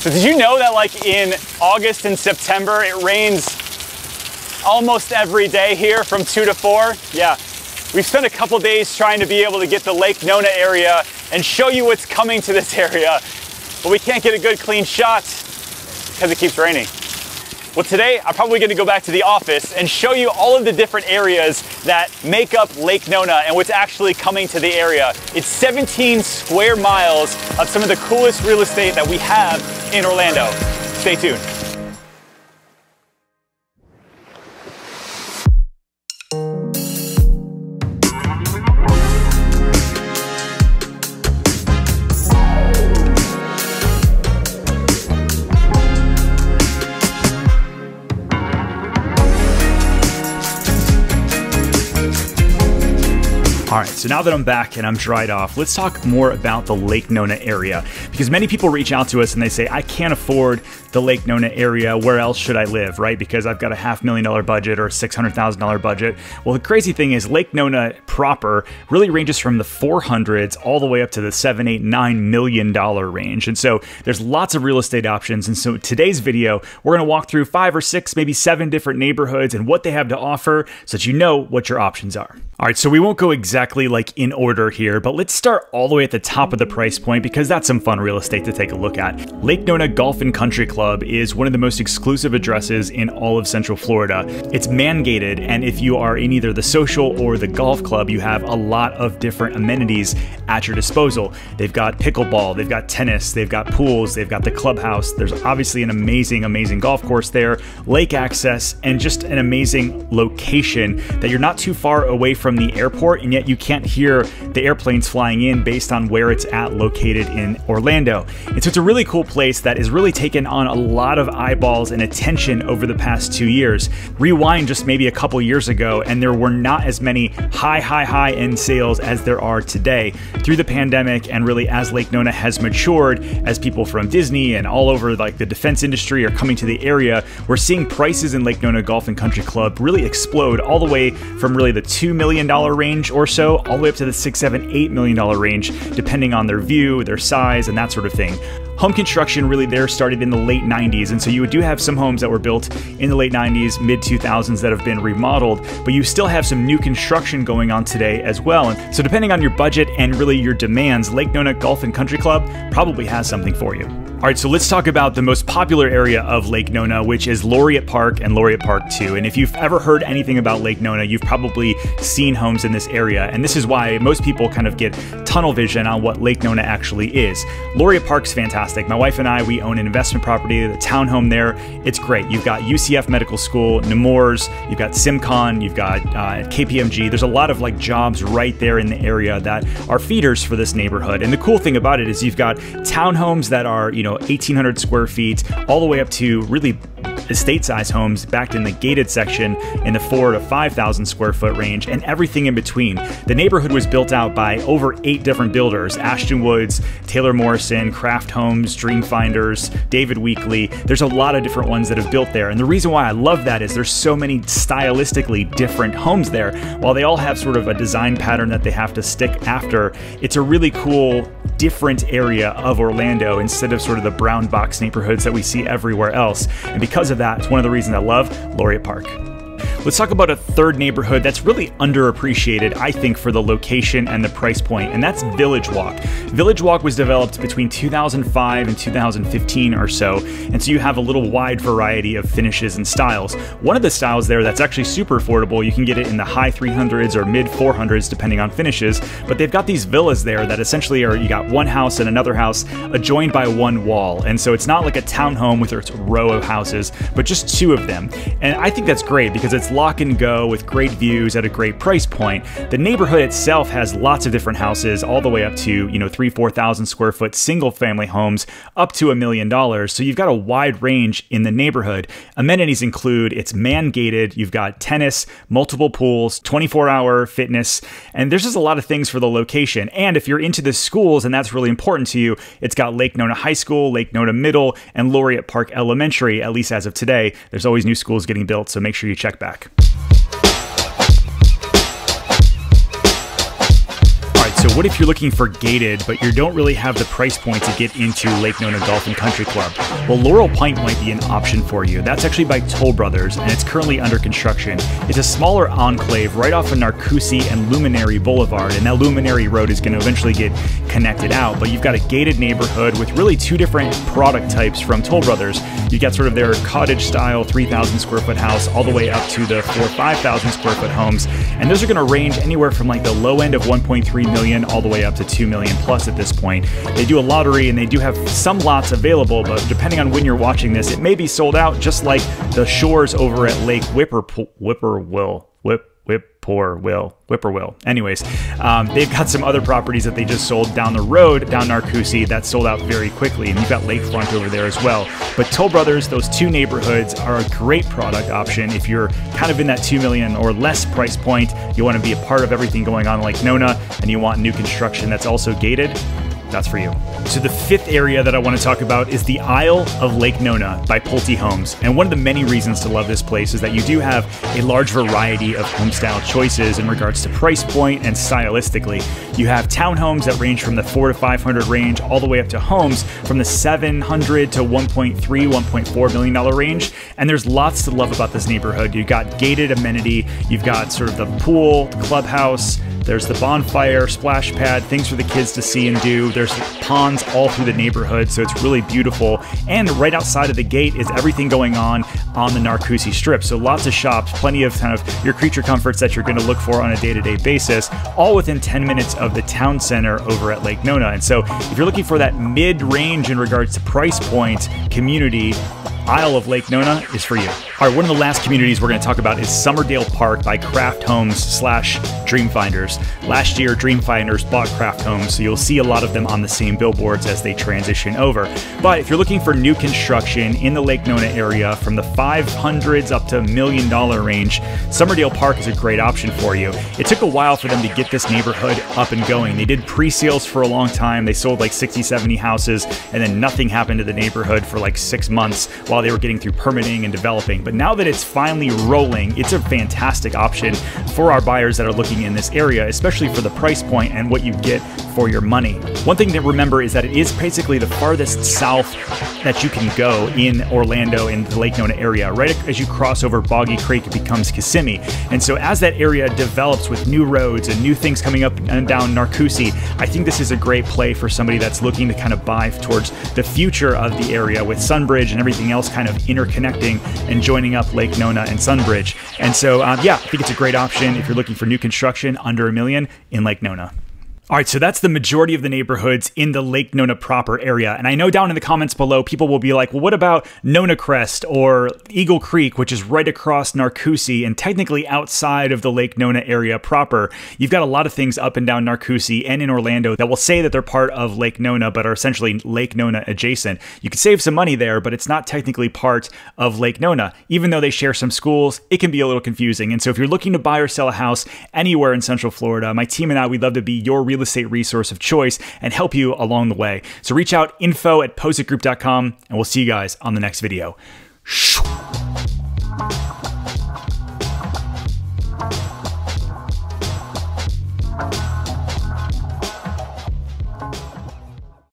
So did you know that like in August and September, it rains almost every day here from 2 to 4? Yeah. We've spent a couple days trying to be able to get the Lake Nona area and show you what's coming to this area, but we can't get a good clean shot because it keeps raining. Well, today I'm probably gonna go back to the office and show you all of the different areas that make up Lake Nona and what's actually coming to the area. It's 17 square miles of some of the coolest real estate that we have in Orlando. Stay tuned. So now that I'm back and I'm dried off, let's talk more about the Lake Nona area, because many people reach out to us and they say, I can't afford the Lake Nona area. Where else should I live, right? Because I've got a $500,000 budget or a $600,000 budget. Well, the crazy thing is Lake Nona proper really ranges from the 400s all the way up to the $7, $8, $9 million range. And so there's lots of real estate options. And so today's video, we're going to walk through 5 or 6, maybe 7 different neighborhoods and what they have to offer so that you know what your options are. All right, so we won't go exactly like in order here, but let's start all the way at the top of the price point because that's some fun real estate to take a look at. Lake Nona Golf and Country Club is one of the most exclusive addresses in all of Central Florida. It's man-gated, and if you are in either the social or the golf club, you have a lot of different amenities at your disposal. They've got pickleball, they've got tennis, they've got pools, they've got the clubhouse. There's obviously an amazing, amazing golf course there, lake access, and just an amazing location that you're not too far away from the airport, and yet you can't hear the airplanes flying in based on where it's at located in Orlando. And so it's a really cool place that has really taken on a lot of eyeballs and attention over the past 2 years. Rewind just maybe a couple years ago and there were not as many high end sales as there are today. Through the pandemic and really as Lake Nona has matured, as people from Disney and all over like the defense industry are coming to the area, we're seeing prices in Lake Nona Golf and Country Club really explode all the way from really the $2 million range or so all the way up to the $6, $7, $8 million range, depending on their view, their size, and that sort of thing. Home construction really there started in the late 90s, and so you do have some homes that were built in the late 90s, mid 2000s that have been remodeled, but you still have some new construction going on today as well. And so depending on your budget and really your demands, Lake Nona Golf and Country Club probably has something for you. All right, so let's talk about the most popular area of Lake Nona, which is Laureate Park and Laureate Park 2. And if you've ever heard anything about Lake Nona, you've probably seen homes in this area. And this is why most people kind of get tunnel vision on what Lake Nona actually is. Laureate Park's fantastic. My wife and I, we own an investment property, the townhome there. It's great. You've got UCF Medical School, Nemours, you've got SimCon, you've got KPMG. There's a lot of like jobs right there in the area that are feeders for this neighborhood. And the cool thing about it is you've got townhomes that are, you know, 1,800 square feet, all the way up to really estate size homes backed in the gated section in the 4,000 to 5,000 square foot range and everything in between. The neighborhood was built out by over 8 different builders, Ashton Woods, Taylor Morrison, Craft Homes, Dream Finders, David Weekly. There's a lot of different ones that have built there. And the reason why I love that is there's so many stylistically different homes there. While they all have sort of a design pattern that they have to stick after, it's a really cool, different area of Orlando instead of sort of the brown box neighborhoods that we see everywhere else. And because of that, it's one of the reasons I love Laureate Park. Let's talk about a third neighborhood that's really underappreciated, I think, for the location and the price point, and that's Village Walk. Village Walk was developed between 2005 and 2015 or so, and so you have a little wide variety of finishes and styles. One of the styles there that's actually super affordable, you can get it in the high 300s or mid 400s depending on finishes, but they've got these villas there that essentially are, you got one house and another house adjoined by one wall, and so it's not like a townhome with its row of houses, but just 2 of them. And I think that's great because it's lock and go with great views at a great price point. The neighborhood itself has lots of different houses all the way up to, you know, 3,000 to 4,000 square foot single family homes up to $1 million. So you've got a wide range in the neighborhood. Amenities include it's man gated. You've got tennis, multiple pools, 24-hour fitness, and there's just a lot of things for the location. And if you're into the schools and that's really important to you, it's got Lake Nona High School, Lake Nona Middle, and Laureate Park Elementary, at least as of today. There's always new schools getting built, so make sure you check back. So what if you're looking for gated, but you don't really have the price point to get into Lake Nona Golf and Country Club? Well, Laurel Pointe might be an option for you. That's actually by Toll Brothers, and it's currently under construction. It's a smaller enclave right off of Narcoossee and Luminary Boulevard, and that Luminary Road is going to eventually get connected out, but you've got a gated neighborhood with really two different product types from Toll Brothers. You've got sort of their cottage-style 3,000-square-foot house all the way up to the 4,000-5,000-square-foot homes, and those are going to range anywhere from like the low end of 1.3 million all the way up to 2 million plus at this point. They do a lottery and they do have some lots available, but depending on when you're watching this, it may be sold out, just like the shores over at Lake Whippoorwill. Anyways, they've got some other properties that they just sold down the road, down Narcoossee, that sold out very quickly, and you've got Lakefront over there as well. But Toll Brothers, those two neighborhoods are a great product option if you're kind of in that 2 million or less price point, you want to be a part of everything going on in Lake Nona, and you want new construction that's also gated. That's for you. So the fifth area that I want to talk about is the Isle of Lake Nona by Pulte Homes. And one of the many reasons to love this place is that you do have a large variety of homestyle choices in regards to price point and stylistically. You have townhomes that range from the 400 to 500 range all the way up to homes from the 700 to 1.3, $1.4 million range. And there's lots to love about this neighborhood. You've got gated amenity, you've got sort of the pool, the clubhouse, there's the bonfire, splash pad, things for the kids to see and do. There's ponds all through the neighborhood, so it's really beautiful. And right outside of the gate is everything going on the Narcoosi Strip. So lots of shops, plenty of kind of your creature comforts that you're going to look for on a day-to-day basis, all within 10 minutes of the town center over at Lake Nona. And so if you're looking for that mid-range in regards to price point, community, Isle of Lake Nona is for you. All right, one of the last communities we're going to talk about is Summerdale Park by Craft Homes / Dream Finders. Last year, Dream Finders bought Craft Homes, so you'll see a lot of them on the same billboards as they transition over. But if you're looking for new construction in the Lake Nona area from the 500s up to $1 million range, Summerdale Park is a great option for you. It took a while for them to get this neighborhood up and going. They did pre-sales for a long time. They sold like 60, 70 houses, and then nothing happened to the neighborhood for like 6 months while they were getting through permitting and developing. But now that it's finally rolling, it's a fantastic option for our buyers that are looking in this area, especially for the price point and what you get for your money. One thing to remember is that it is basically the farthest south that you can go in Orlando in the Lake Nona area. Right as you cross over Boggy Creek, it becomes Kissimmee. And so as that area develops with new roads and new things coming up and down Narcoossee, I think this is a great play for somebody that's looking to kind of buy towards the future of the area with Sunbridge and everything else kind of interconnecting and joining up Lake Nona and Sunbridge. And so, yeah, I think it's a great option if you're looking for new construction under $1 million in Lake Nona. All right, so that's the majority of the neighborhoods in the Lake Nona proper area. And I know down in the comments below, people will be like, well, what about Nona Crest or Eagle Creek, which is right across Narcoossee and technically outside of the Lake Nona area proper? You've got a lot of things up and down Narcoossee and in Orlando that will say that they're part of Lake Nona, but are essentially Lake Nona adjacent. You could save some money there, but it's not technically part of Lake Nona. Even though they share some schools, it can be a little confusing. And so if you're looking to buy or sell a house anywhere in Central Florida, my team and I, we'd love to be your real estate resource of choice and help you along the way. So reach out, info@pozekgroup.com, and we'll see you guys on the next video.